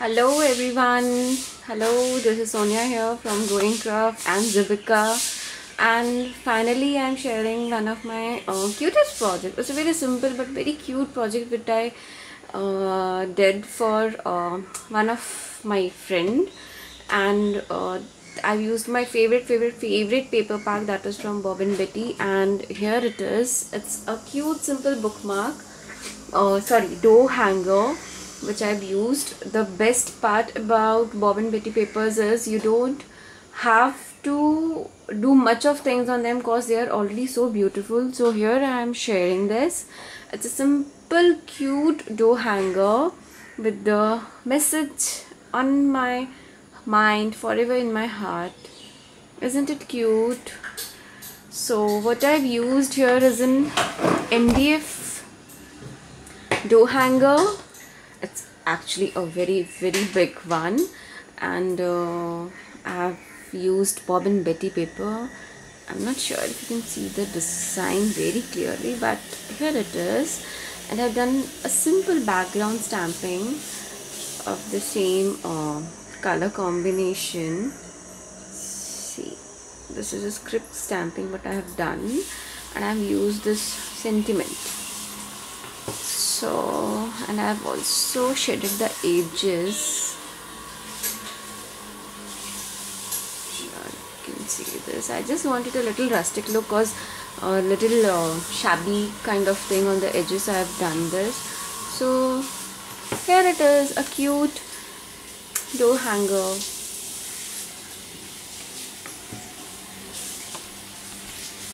Hello everyone, hello, this is Sonia here from GrowingCraft and Zivika, and finally I am sharing one of my cutest projects. It's a very simple but very cute project that I did for one of my friend, and I've used my favorite paper pack that is from Bob and Betty, and here it is. It's a cute simple bookmark, sorry, door hanger, which I've used. The best part about Bob and Betty papers is you don't have to do much of things on them because they are already so beautiful. So here I am sharing this. It's a simple cute door hanger with the message on my mind, forever in my heart. Isn't it cute? So what I've used here is an MDF door hanger. It's actually a very big one, and I've used Bob and Betty paper. I'm not sure if you can see the design very clearly, but here it is, and I've done a simple background stamping of the same color combination. See, this is a script stamping what I have done, and I've used this sentiment. So, and I've also shaded the edges. You can see this. I just wanted a little rustic look because a little shabby kind of thing on the edges. I've done this. So here it is, a cute door hanger.